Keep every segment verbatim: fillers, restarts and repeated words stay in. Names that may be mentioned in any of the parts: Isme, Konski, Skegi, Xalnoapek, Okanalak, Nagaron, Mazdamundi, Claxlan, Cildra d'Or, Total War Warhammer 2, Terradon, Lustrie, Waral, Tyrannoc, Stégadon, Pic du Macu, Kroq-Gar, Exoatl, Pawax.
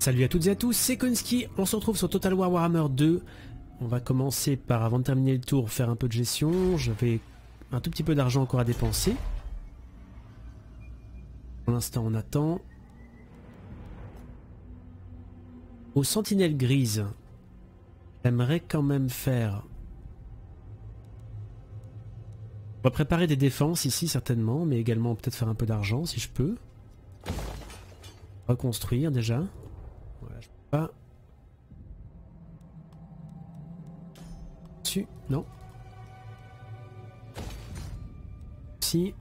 Salut à toutes et à tous, c'est Konski, on se retrouve sur Total War Warhammer deux. On va commencer par, avant de terminer le tour, faire un peu de gestion. J'avais un tout petit peu d'argent encore à dépenser. Pour l'instant on attend. Aux sentinelles grises, j'aimerais quand même faire... On va préparer des défenses ici certainement, mais également peut-être faire un peu d'argent si je peux. Reconstruire déjà. Voilà, je peux pas. Dessus, non. Si.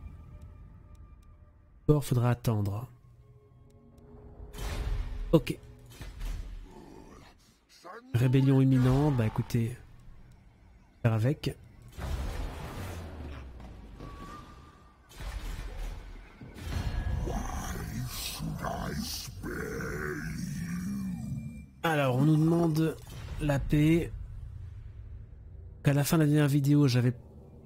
D'abord, faudra attendre. Ok. Rébellion imminente, bah écoutez. Faire avec. Alors, on nous demande la paix. À la fin de la dernière vidéo, j'avais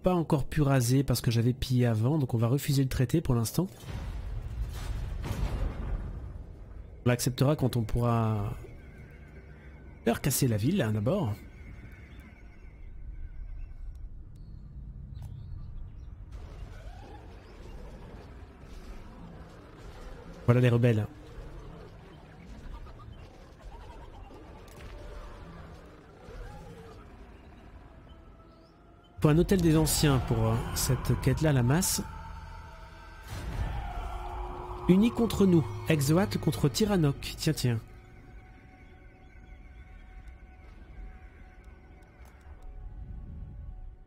pas encore pu raser parce que j'avais pillé avant, donc on va refuser le traité pour l'instant. On l'acceptera quand on pourra leur casser la ville, hein, d'abord. Voilà les rebelles. Pour un hôtel des anciens, pour euh, cette quête-là, la masse. Unis contre nous. Exoatl contre Tyrannoc. Tiens, tiens.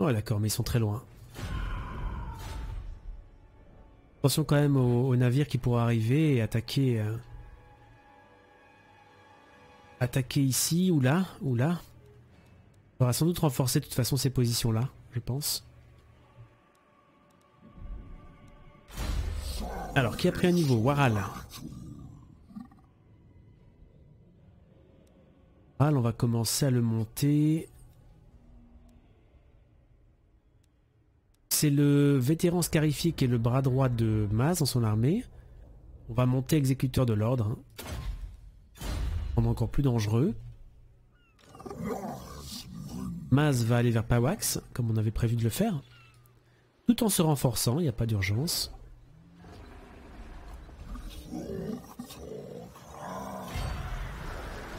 Oh d'accord, mais ils sont très loin. Attention quand même aux, aux navires qui pourraient arriver et attaquer... Euh, attaquer ici ou là, ou là. On va sans doute renforcer de toute façon ces positions-là. Je pense. Alors, qui a pris un niveau? Waral. Waral, on va commencer à le monter. C'est le vétéran scarifié qui est le bras droit de Maz dans son armée. On va monter exécuteur de l'ordre. On est encore plus dangereux. Maz va aller vers Pawax, comme on avait prévu de le faire, tout en se renforçant, il n'y a pas d'urgence.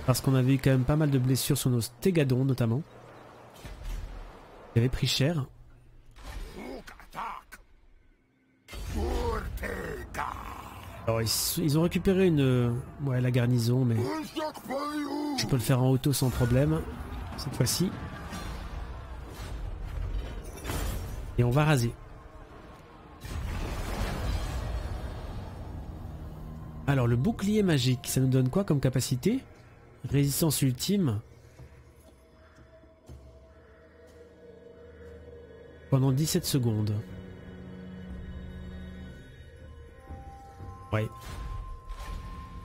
Parce qu'on avait eu quand même pas mal de blessures sur nos Stégadons notamment. Ils avaient pris cher. Alors ils, ils ont récupéré une... Ouais, la garnison, mais... Je peux le faire en auto sans problème, cette fois-ci. Et on va raser. Alors le bouclier magique, ça nous donne quoi comme capacité? Résistance ultime. Pendant dix-sept secondes. Ouais.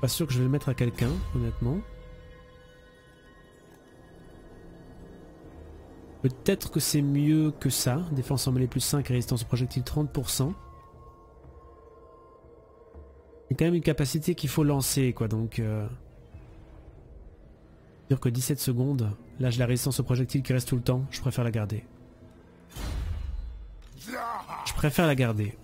Pas sûr que je vais le mettre à quelqu'un, honnêtement. Peut-être que c'est mieux que ça. Défense en mêlée plus cinq et résistance au projectile trente pour cent. C'est quand même une capacité qu'il faut lancer, quoi. Donc, euh... dire que dix-sept secondes. Là, j'ai la résistance au projectile qui reste tout le temps. Je préfère la garder. Je préfère la garder.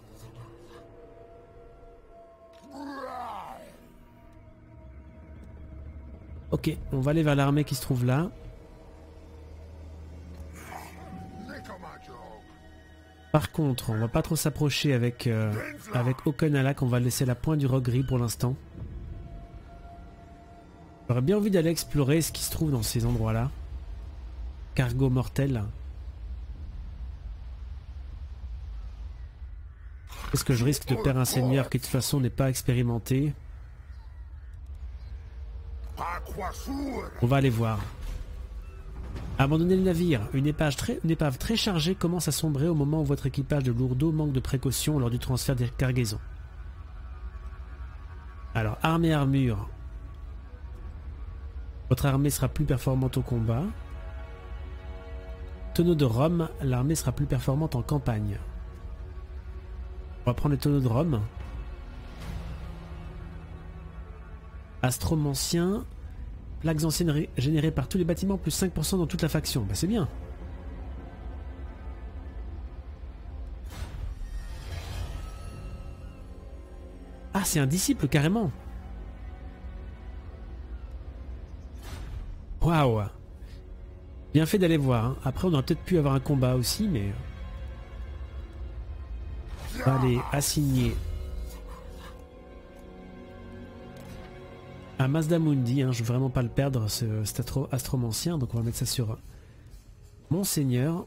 Ok, on va aller vers l'armée qui se trouve là. Par contre, on va pas trop s'approcher avec, euh, avec Okanalak, on va laisser la pointe du Rogri pour l'instant. J'aurais bien envie d'aller explorer ce qui se trouve dans ces endroits-là. Cargo mortel. Est-ce que je risque de perdre un seigneur qui de toute façon n'est pas expérimenté? On va aller voir. Abandonner le navire, une épave, très, une épave très chargée commence à sombrer au moment où votre équipage de lourdeaux manque de précaution lors du transfert des cargaisons. Alors, armes et armure. Votre armée sera plus performante au combat. Tonneaux de rhum, l'armée sera plus performante en campagne. On va prendre les tonneaux de rhum. Astromancien. Plaques anciennes générées par tous les bâtiments, plus cinq pour cent dans toute la faction. Bah c'est bien. Ah, c'est un disciple carrément. Waouh. Bien fait d'aller voir. Hein. Après, on aurait peut-être pu avoir un combat aussi, mais... Allez, assigner à Mazdamundi, hein, je veux vraiment pas le perdre, ce, cet astro astromancien, donc on va mettre ça sur Monseigneur.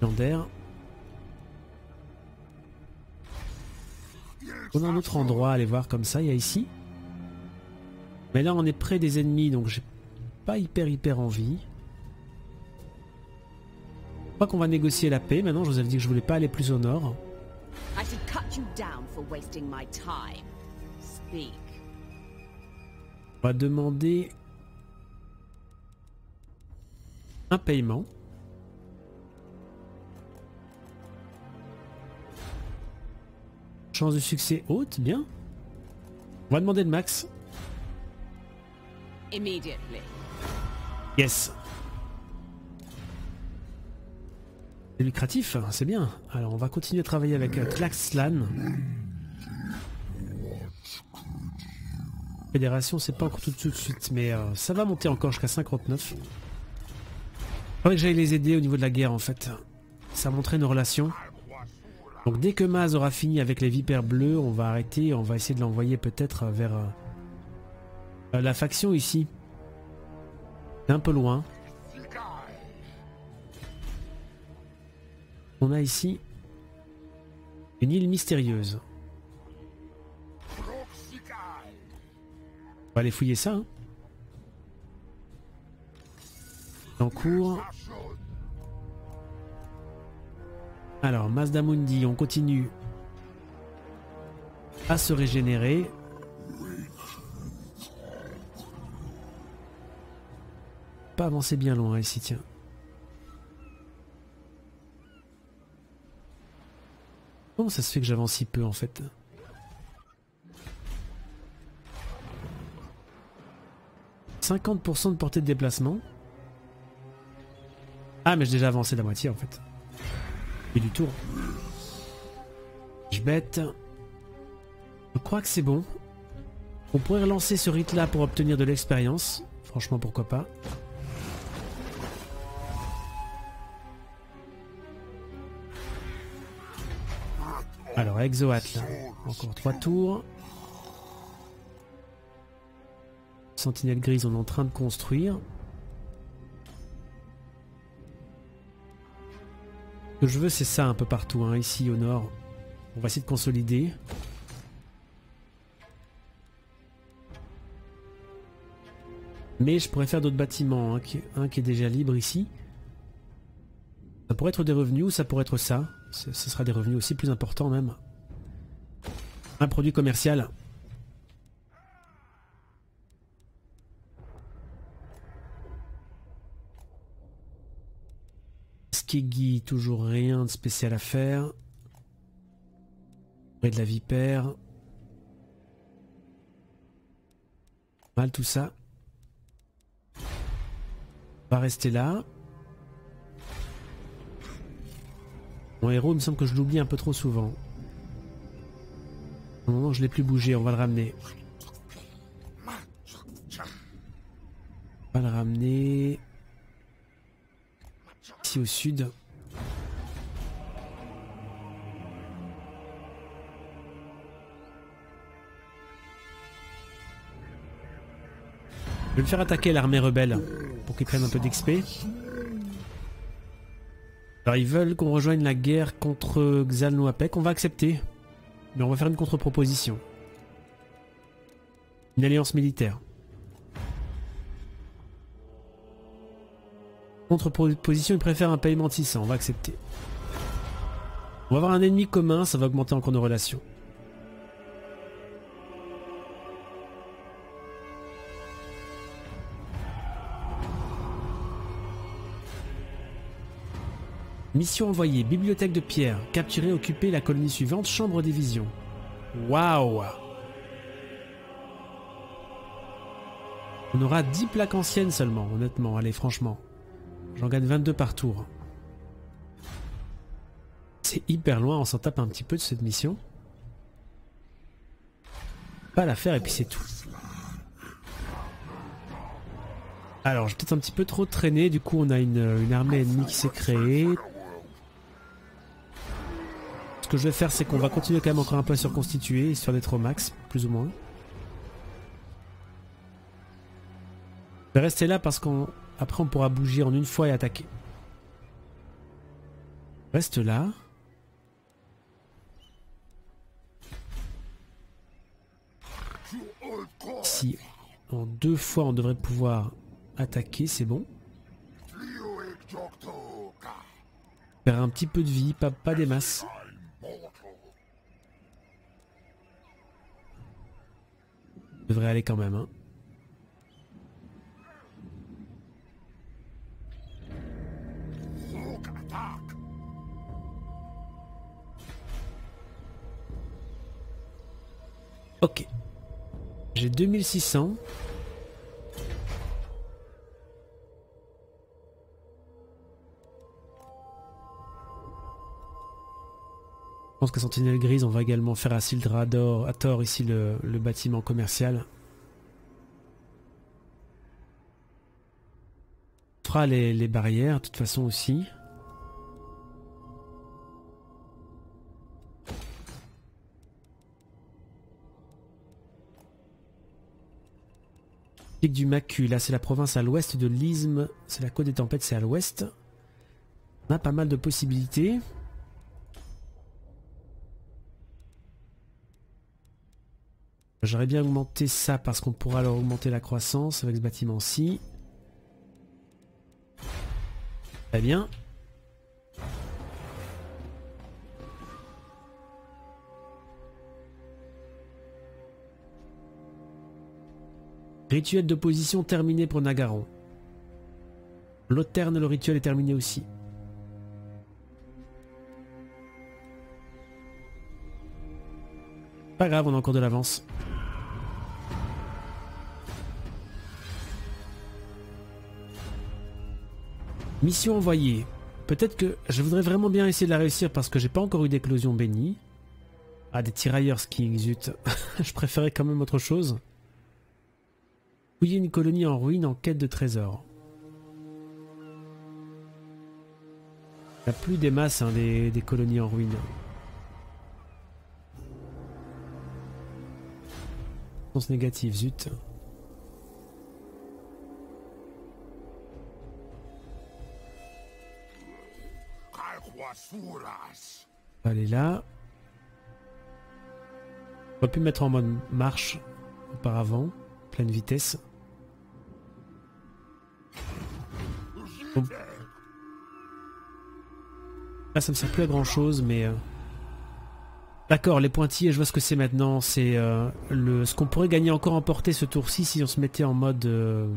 Légendaire. On a un autre endroit à aller voir comme ça, il y a ici. Mais là on est près des ennemis, donc j'ai pas hyper hyper envie. Je crois qu'on va négocier la paix maintenant. Je vous avais dit que je voulais pas aller plus au nord. On va demander un paiement. Chance de succès haute, bien. On va demander le max. Yes. C'est lucratif, c'est bien. Alors on va continuer à travailler avec euh, Claxlan. Fédération, c'est pas encore tout, tout de suite, mais euh, ça va monter encore jusqu'à cinquante-neuf. Faudrait que j'aille les aider au niveau de la guerre en fait. Ça montrait nos relations. Donc dès que Maz aura fini avec les vipères bleues, on va arrêter, on va essayer de l'envoyer peut-être vers euh, euh, la faction ici. C'est un peu loin. On a ici une île mystérieuse. On va aller fouiller ça. Hein. En cours. Alors, Mazdamundi, on continue à se régénérer. Pas avancer bien loin ici, tiens. Comment ça se fait que j'avance si peu en fait? cinquante pour cent de portée de déplacement. Ah mais j'ai déjà avancé la moitié en fait. Et du tour. Je bête. Je crois que c'est bon. On pourrait relancer ce rite là pour obtenir de l'expérience. Franchement pourquoi pas. Alors, Exoatl, encore trois tours. Sentinelle grise, on est en train de construire. Ce que je veux, c'est ça un peu partout, hein. Ici au nord. On va essayer de consolider. Mais je pourrais faire d'autres bâtiments, hein. Un qui est déjà libre ici. Ça pourrait être des revenus ou ça pourrait être ça. Ce sera des revenus aussi plus importants même. Un produit commercial. Skegi, toujours rien de spécial à faire. Et de la vipère. Mal tout ça. On va rester là. Mon héros, il me semble que je l'oublie un peu trop souvent. Non, non, je l'ai plus bougé, on va le ramener. On va le ramener... ici au sud. Je vais le faire attaquer l'armée rebelle pour qu'il prenne un peu d'X P. Alors ils veulent qu'on rejoigne la guerre contre Xalnoapek, on va accepter, mais on va faire une contre-proposition. Une alliance militaire. Contre-proposition, ils préfèrent un paiement de six cents, on va accepter. On va avoir un ennemi commun, ça va augmenter encore nos relations. Mission envoyée, bibliothèque de pierre, capturer, occuper la colonie suivante, chambre des visions. Waouh! On aura dix plaques anciennes seulement, honnêtement, allez franchement. J'en gagne vingt-deux par tour. C'est hyper loin, on s'en tape un petit peu de cette mission. Pas la faire et puis c'est tout. Alors j'ai peut-être un petit peu trop traîné, du coup on a une, une armée ennemie qui s'est créée. Ce que je vais faire c'est qu'on va continuer quand même encore un peu à surconstituer, histoire d'être au max, plus ou moins. Je vais rester là parce qu'après on, on pourra bouger en une fois et attaquer. Reste là. Si en deux fois on devrait pouvoir attaquer, c'est bon. Faire un petit peu de vie, pas, pas des masses. Ça devrait aller quand même, hein. Ok. J'ai deux mille six cents. Je pense qu'à Sentinelle Grise, on va également faire à Cildra d'Or, à Tor ici le, le bâtiment commercial. On fera les, les barrières de toute façon aussi. Pic du Macu, là c'est la province à l'ouest de l'Isme, c'est la côte des tempêtes, c'est à l'ouest. On a pas mal de possibilités. J'aurais bien augmenté ça parce qu'on pourra alors augmenter la croissance avec ce bâtiment-ci. Très bien. Rituel d'opposition terminé pour Nagaron. L'auterne, le rituel est terminé aussi. Pas grave, on a encore de l'avance. Mission envoyée. Peut-être que je voudrais vraiment bien essayer de la réussir parce que j'ai pas encore eu d'éclosion bénie. Ah, des tirailleurs skiing, zut. Je préférais quand même autre chose. Fouiller une colonie en ruine en quête de trésors. Il n'y a plus des masses hein, des, des colonies en ruine. Sens négative, zut. Allez là. On aurait pu mettre en mode marche auparavant, pleine vitesse. Bon. Là ça me sert plus à grand chose mais euh... d'accord, les pointillés, je vois ce que c'est maintenant, c'est euh, le... ce qu'on pourrait gagner encore en portée ce tour-ci si on se mettait en mode euh,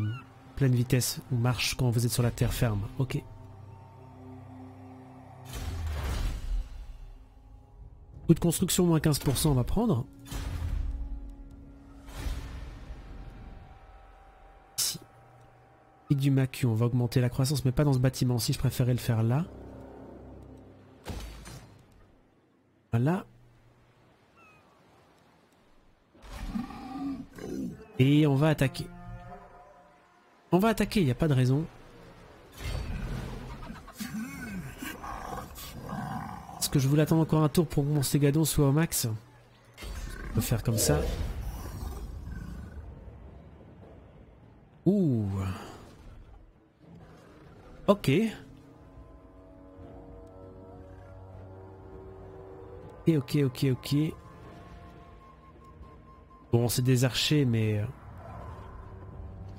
pleine vitesse ou marche quand vous êtes sur la terre ferme. Ok. Coût de construction moins quinze pour cent, on va prendre. Du Macu, on va augmenter la croissance mais pas dans ce bâtiment si je préférais le faire là. Voilà. Et on va attaquer. On va attaquer, il n'y a pas de raison. Est-ce que je voulais attendre encore un tour pour que mon Stégadon soit au max? On peut faire comme ça. Ouh. Ok. Et ok, ok, ok. Bon, c'est des archers, mais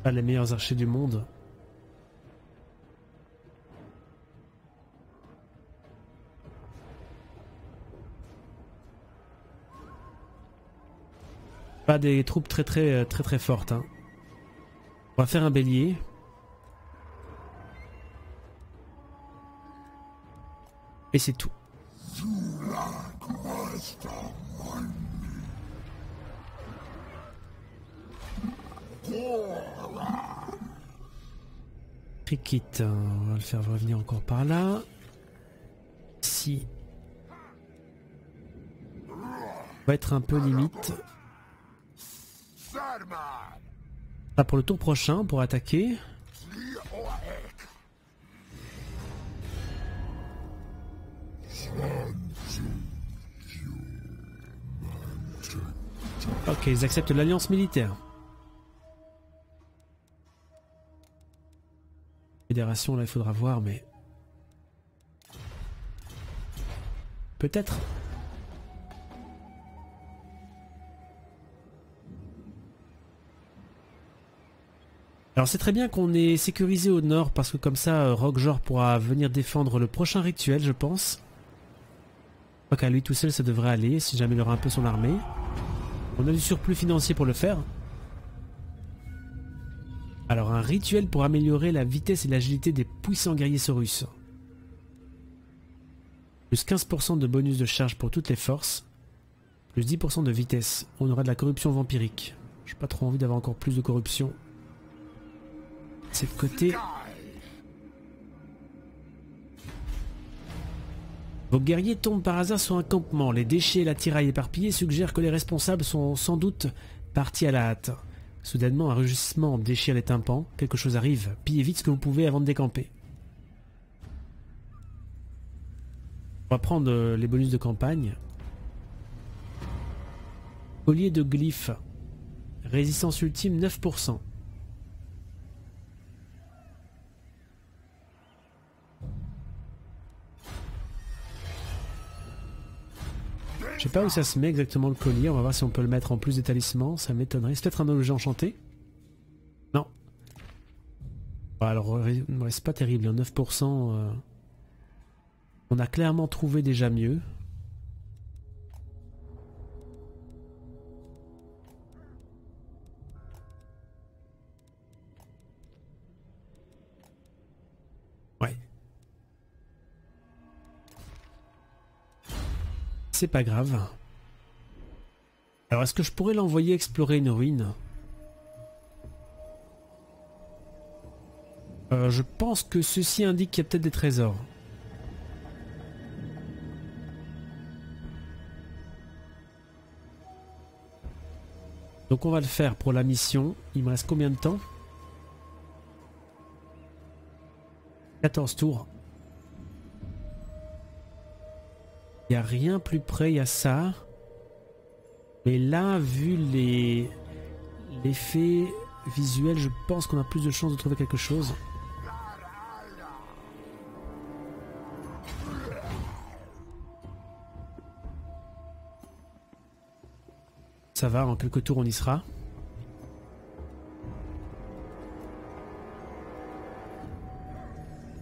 pas les meilleurs archers du monde. Pas des troupes très très très très fortes. Hein. On va faire un bélier. Et c'est tout. Quitte, on va le faire revenir encore par là. Si. On va être un peu limite. Là pour le tour prochain, pour attaquer. Ok, ils acceptent l'alliance militaire. Fédération, là il faudra voir, mais peut-être. Alors c'est très bien qu'on est sécurisé au nord parce que comme ça Kroq-Gar pourra venir défendre le prochain rituel, je pense. Je crois qu'à lui tout seul ça devrait aller si jamais il aura un peu son armée. On a du surplus financier pour le faire. Alors un rituel pour améliorer la vitesse et l'agilité des puissants guerriers saurus. Plus quinze pour cent de bonus de charge pour toutes les forces. Plus dix pour cent de vitesse. On aura de la corruption vampirique. J'ai pas trop envie d'avoir encore plus de corruption. C'est le côté... Vos guerriers tombent par hasard sur un campement. Les déchets et l'attirail éparpillés suggèrent que les responsables sont sans doute partis à la hâte. Soudainement, un rugissement déchire les tympans. Quelque chose arrive. Pillez vite ce que vous pouvez avant de décamper. On va prendre les bonus de campagne. Collier de glyphes. Résistance ultime neuf pour cent. Je sais pas où ça se met exactement le collier, on va voir si on peut le mettre en plus des talismans, ça m'étonnerait. C'est peut-être un objet enchanté? Non. Alors, c'est pas terrible, neuf pour cent. Euh... On a clairement trouvé déjà mieux. C'est pas grave. Alors est-ce que je pourrais l'envoyer explorer une ruine? euh, Je pense que ceci indique qu'il y a peut-être des trésors. Donc on va le faire pour la mission. Il me reste combien de temps? quatorze tours. Il n'y a rien plus près, il y a ça. Mais là, vu les l'effet visuel, je pense qu'on a plus de chances de trouver quelque chose. Ça va, en quelques tours on y sera.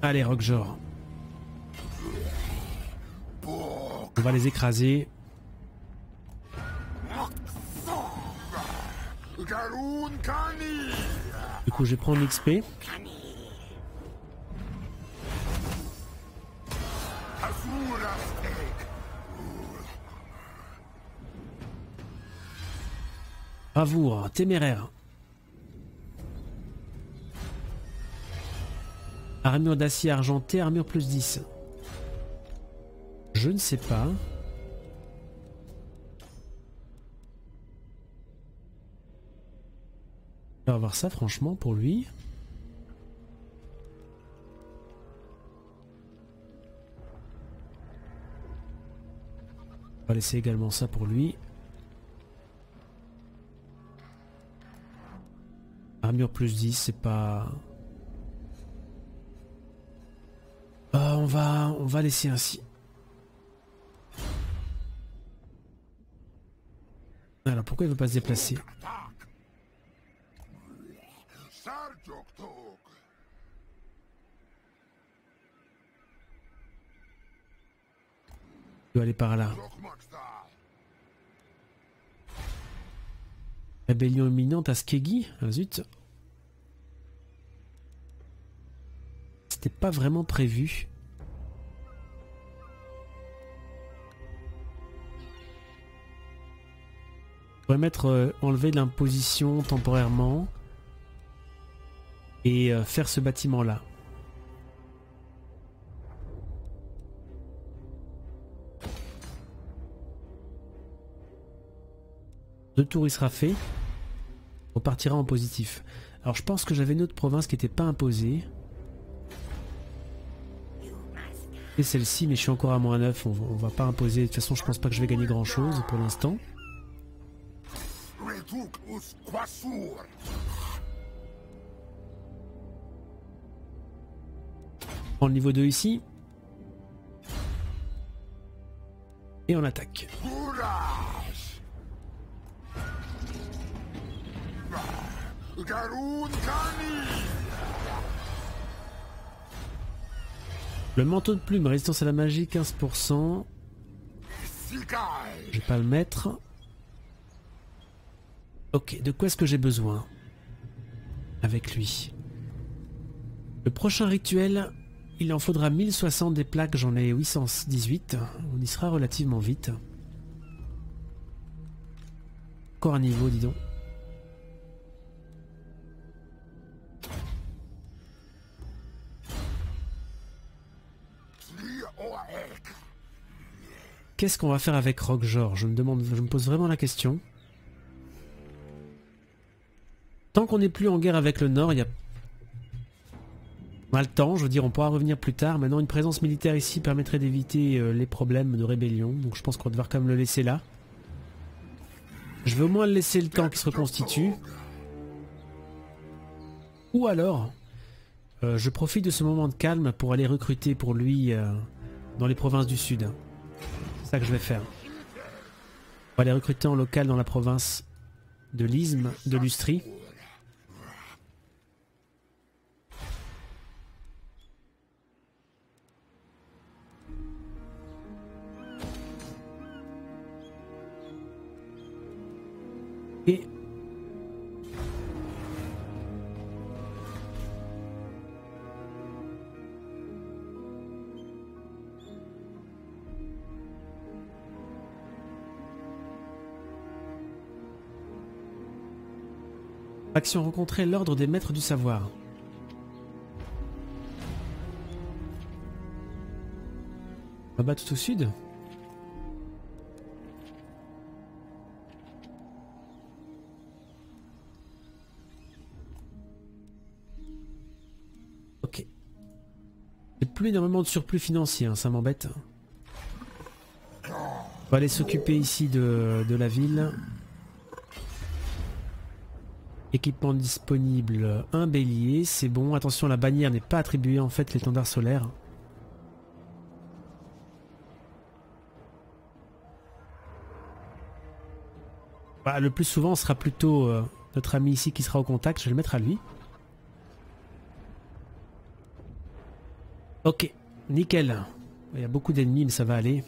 Allez, Kroq-Gar. On va les écraser. Du coup, je vais prendre l'X P. Bravoure, téméraire. Armure d'acier argenté, armure plus dix. Je ne sais pas. On va voir ça franchement pour lui. On va laisser également ça pour lui. Armure plus dix, c'est pas... Euh, on va, on va laisser ainsi. Alors pourquoi il veut pas se déplacer? Il doit aller par là. Rébellion imminente à Skegi. Ah, zut. C'était pas vraiment prévu. On va mettre euh, enlever l'imposition temporairement. et euh, faire ce bâtiment-là. Deux tours il sera fait. On partira en positif. Alors je pense que j'avais une autre province qui n'était pas imposée. Et celle-ci, mais je suis encore à moins neuf, on, on va pas imposer. De toute façon je pense pas que je vais gagner grand chose pour l'instant. Prends le niveau deux ici. Et on attaque. Le manteau de plume, résistance à la magie quinze pour cent. Je vais pas le mettre. Ok, de quoi est-ce que j'ai besoin avec lui? Le prochain rituel, il en faudra mille soixante des plaques, j'en ai huit cent dix-huit. On y sera relativement vite. Encore un niveau, dis donc. Qu'est-ce qu'on va faire avec Kroq-Gar? Je me demande, je me pose vraiment la question. Tant qu'on n'est plus en guerre avec le Nord, il y a... on a le temps, je veux dire, on pourra revenir plus tard. Maintenant, une présence militaire ici permettrait d'éviter euh, les problèmes de rébellion, donc je pense qu'on va devoir quand même le laisser là. Je veux au moins laisser le temps qu'il se reconstitue. Ou alors, euh, je profite de ce moment de calme pour aller recruter pour lui euh, dans les provinces du Sud. C'est ça que je vais faire. On va les recruter en local dans la province de l'Isme, de Lustrie. Et Action rencontrer l'ordre des maîtres du savoir. On va tout au sud. Ok. J'ai plus énormément de surplus financier, hein, ça m'embête. On va aller s'occuper ici de, de la ville. Équipement disponible, un bélier, c'est bon. Attention, la bannière n'est pas attribuée en fait l'étendard solaire. Bah, le plus souvent, ce sera plutôt euh, notre ami ici qui sera au contact. Je vais le mettre à lui. Ok, nickel. Il y a beaucoup d'ennemis, mais ça va aller.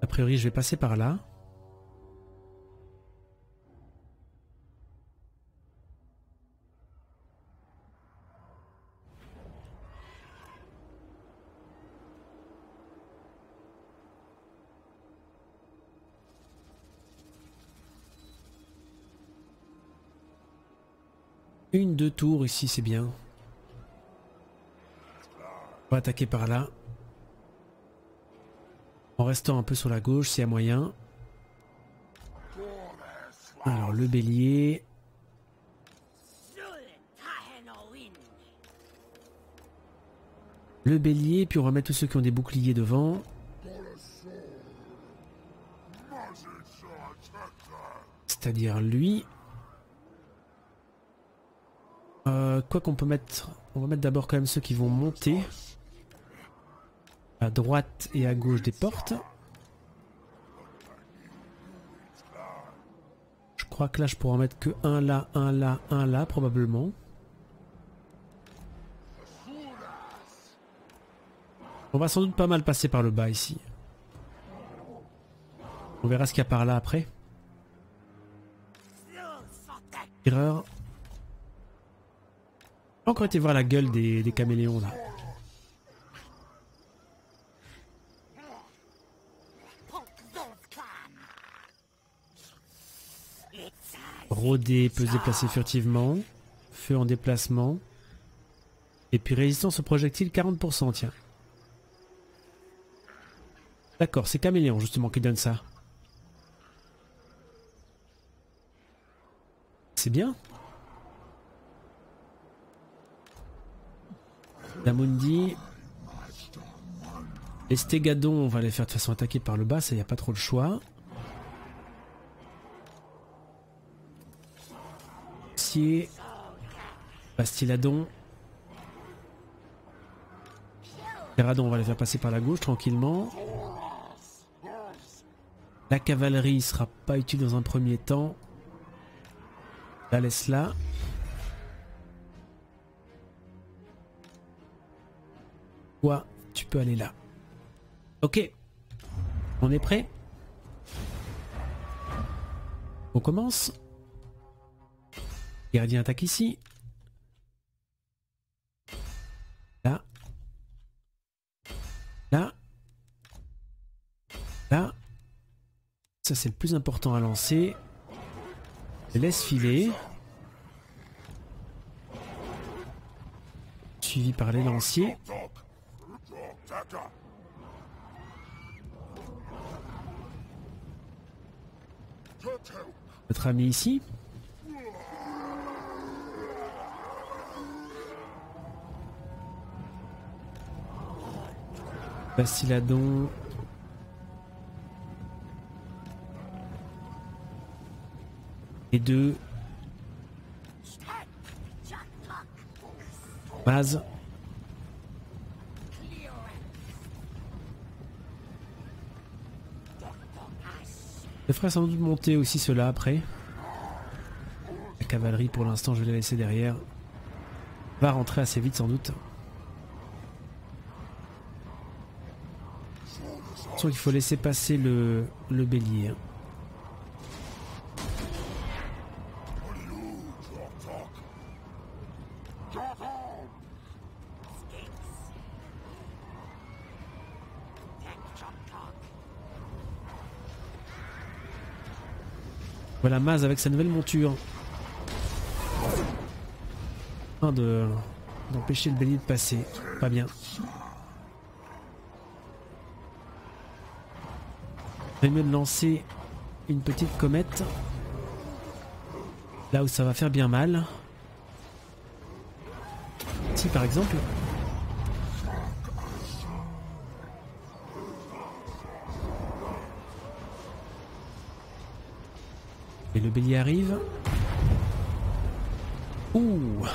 A priori, je vais passer par là. Une, deux tours ici, c'est bien. On va attaquer par là. En restant un peu sur la gauche, s'il y a moyen. Alors, le bélier. Le bélier, puis on va mettre tous ceux qui ont des boucliers devant. C'est-à-dire lui. Euh, quoi qu'on peut mettre... On va mettre d'abord quand même ceux qui vont monter. À droite et à gauche des portes. Je crois que là je pourrais en mettre que un là, un là, un là probablement. On va sans doute pas mal passer par le bas ici. On verra ce qu'il y a par là après. Erreur. J'ai encore été voir la gueule des, des caméléons là. Rôder peut se déplacer furtivement. Feu en déplacement. Et puis résistance au projectile quarante pour cent, tiens. D'accord, c'est Caméléon justement qui donne ça. C'est bien. Mazdamundi. Les Stégadon, on va les faire de façon attaquer par le bas, ça y a pas trop le choix. Si. Bastiladon. Terradon, on va les faire passer par la gauche tranquillement. La cavalerie sera pas utile dans un premier temps. La laisse là. Toi, tu peux aller là. Ok. On est prêt? On commence. Gardien attaque ici. Là. Là. Là. Ça c'est le plus important à lancer. Laisse filer. Suivi par les lanciers. Notre ami ici. Bastiladon. Et deux. Base. Je ferai sans doute monter aussi cela après. La cavalerie pour l'instant je vais la laisser derrière. Va rentrer assez vite sans doute. Il faut laisser passer le, le bélier. Voilà Maz avec sa nouvelle monture. Afin de d'empêcher le bélier de passer. Pas bien. Je vais mieux de lancer une petite comète. Là où ça va faire bien mal. Ici par exemple. Et le bélier arrive. Ouh!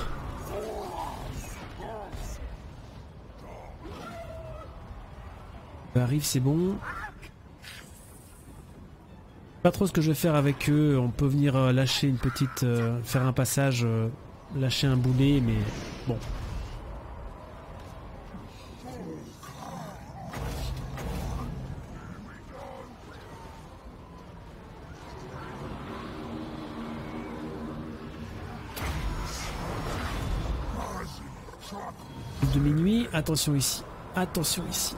Ça arrive, c'est bon. Pas trop ce que je vais faire avec eux. On peut venir lâcher une petite. Euh, faire un passage, euh, lâcher un boulet, mais bon. De minuit, attention ici, attention ici.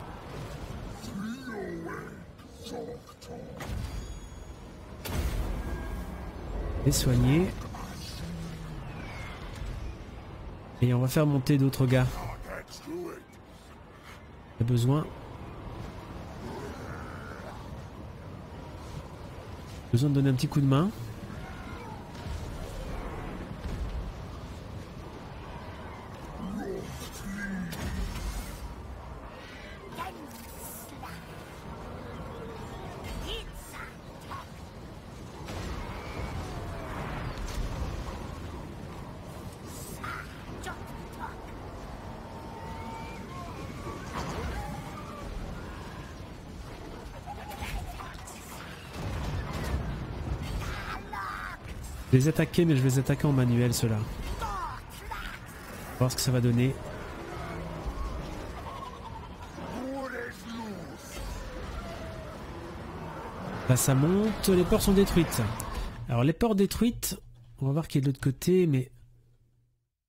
Et soigner. Et on va faire monter d'autres gars. Il y a besoin. Besoin de donner un petit coup de main. Je vais les attaquer, mais je vais les attaquer en manuel, ceux-là. On va voir ce que ça va donner. Là, ça monte. Les portes sont détruites. Alors, les portes détruites, on va voir qui est de l'autre côté, mais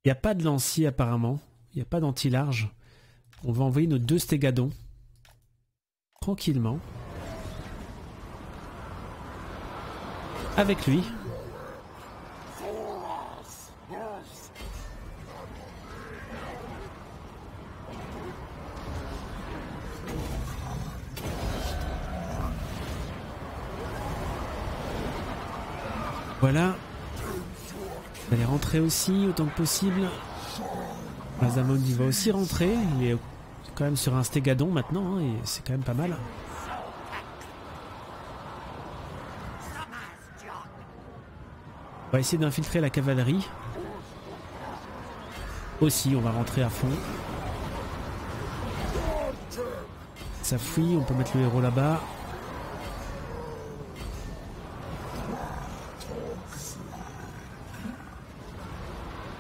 il n'y a pas de lancier, apparemment. Il n'y a pas d'anti-large. On va envoyer nos deux stégadons. Tranquillement. Avec lui. voilà. On va les rentrer aussi autant que possible. Mazdamundi va aussi rentrer. Il est quand même sur un Stégadon maintenant, hein, et c'est quand même pas mal. On va essayer d'infiltrer la cavalerie. Aussi, on va rentrer à fond. Ça fouille, on peut mettre le héros là-bas.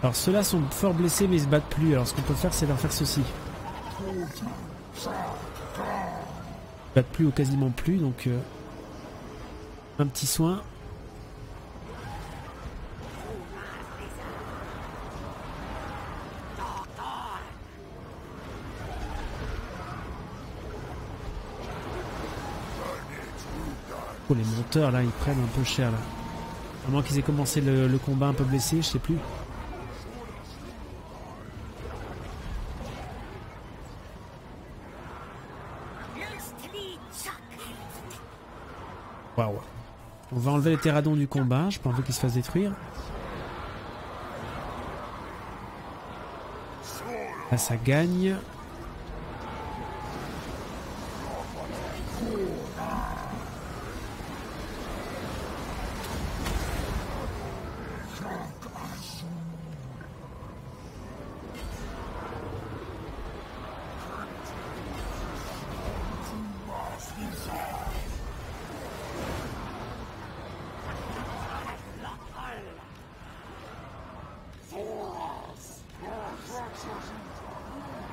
Alors ceux-là sont fort blessés mais ils se battent plus, alors ce qu'on peut faire c'est leur faire ceci. Ils se battent plus ou quasiment plus, donc euh, un petit soin. Oh, les monteurs là ils prennent un peu cher là. À moins qu'ils aient commencé le, le combat un peu blessé, je sais plus. Waouh. On va enlever les Terradons du combat, je n'ai pas envie qu'ils se fassent détruire. Là ça gagne.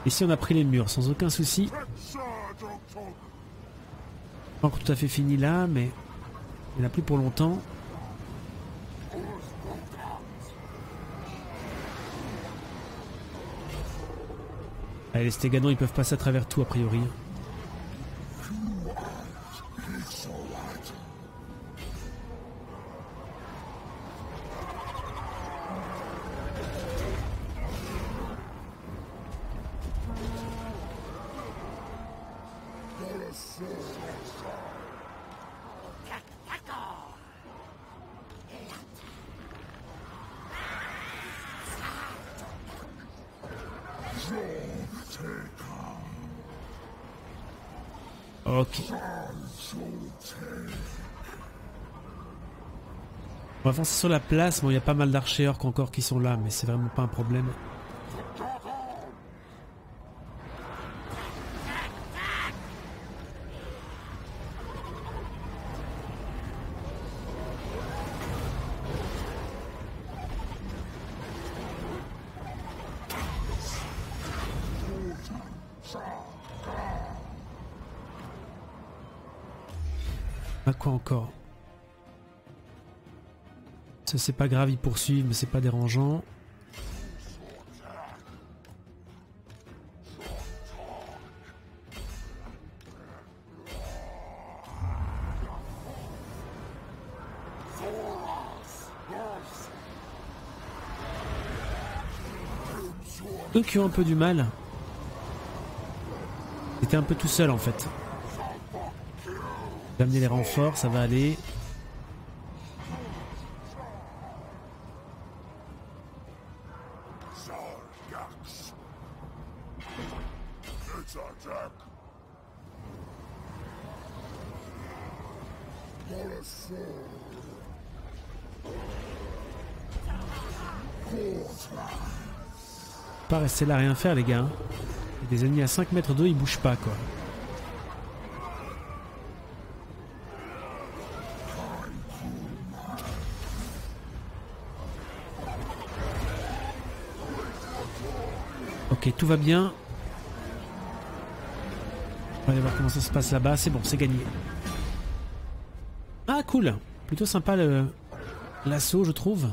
Ici on a pris les murs sans aucun souci. Pas encore tout à fait fini là, mais il n'y en a plus pour longtemps. Allez, les Stégadons ils peuvent passer à travers tout a priori. Ok. On va avancer sur la place. Bon, il y a pas mal d'archers encore qui sont là, mais c'est vraiment pas un problème. Encore. Ça c'est pas grave, ils poursuivent mais c'est pas dérangeant. Eux qui ont un peu du mal. Ils étaient un peu tout seuls en fait. Je vais amener les renforts, ça va aller. Pas rester là à rien faire les gars. Il y a des ennemis à cinq mètres d'eux, ils bougent pas quoi. Ok, tout va bien. On va aller voir comment ça se passe là-bas. C'est bon, c'est gagné. Ah, cool. Plutôt sympa le l'assaut, je trouve.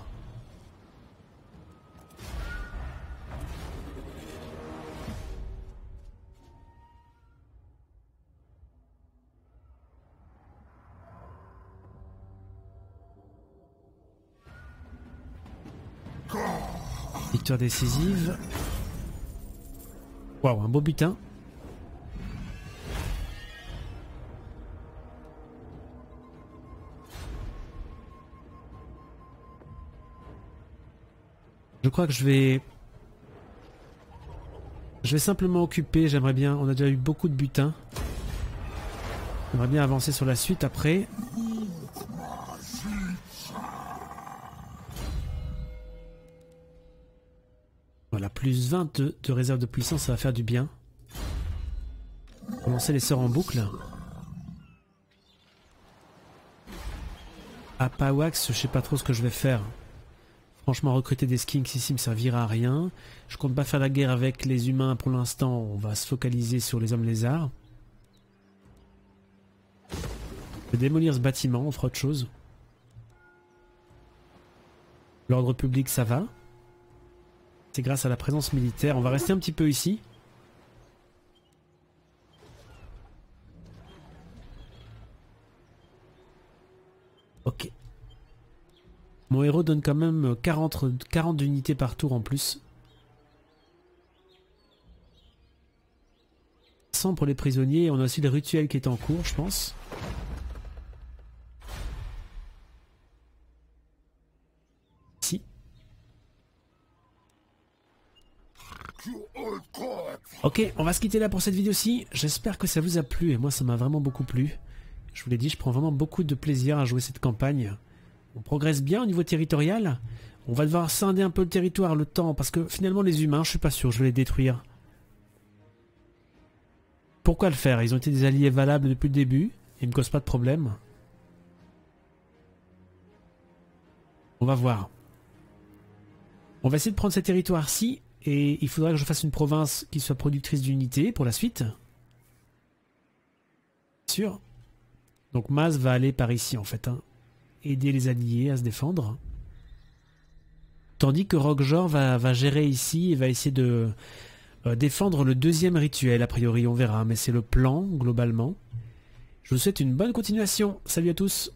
Victoire décisive. Waouh, un beau butin. Je crois que je vais... Je vais simplement occuper, j'aimerais bien... On a déjà eu beaucoup de butin. J'aimerais bien avancer sur la suite après. Voilà, plus vingt de, de réserve de puissance, ça va faire du bien. On va lancer les sorts en boucle. À Pawax, je sais pas trop ce que je vais faire. Franchement, recruter des skinks ici me servira à rien. Je compte pas faire la guerre avec les humains pour l'instant. On va se focaliser sur les hommes lézards. Je vais démolir ce bâtiment, on fera autre chose. L'ordre public, ça va. C'est grâce à la présence militaire. On va rester un petit peu ici. Ok. Mon héros donne quand même quarante, quarante unités par tour en plus. cent pour les prisonniers. On a aussi le rituel qui est en cours, je pense. Ok, on va se quitter là pour cette vidéo-ci. J'espère que ça vous a plu et moi ça m'a vraiment beaucoup plu. Je vous l'ai dit, je prends vraiment beaucoup de plaisir à jouer cette campagne. On progresse bien au niveau territorial. On va devoir scinder un peu le territoire, le temps, parce que finalement les humains, je suis pas sûr, je vais les détruire. Pourquoi le faire? Ils ont été des alliés valables depuis le début, ils me causent pas de problème. On va voir. On va essayer de prendre ces territoires-ci. Et il faudra que je fasse une province qui soit productrice d'unités pour la suite. Sûr. Donc Maz va aller par ici en fait. Hein. Aider les alliés à se défendre. Tandis que Kroq-Gar va, va gérer ici et va essayer de euh, défendre le deuxième rituel. A priori on verra, mais c'est le plan globalement. Je vous souhaite une bonne continuation. Salut à tous.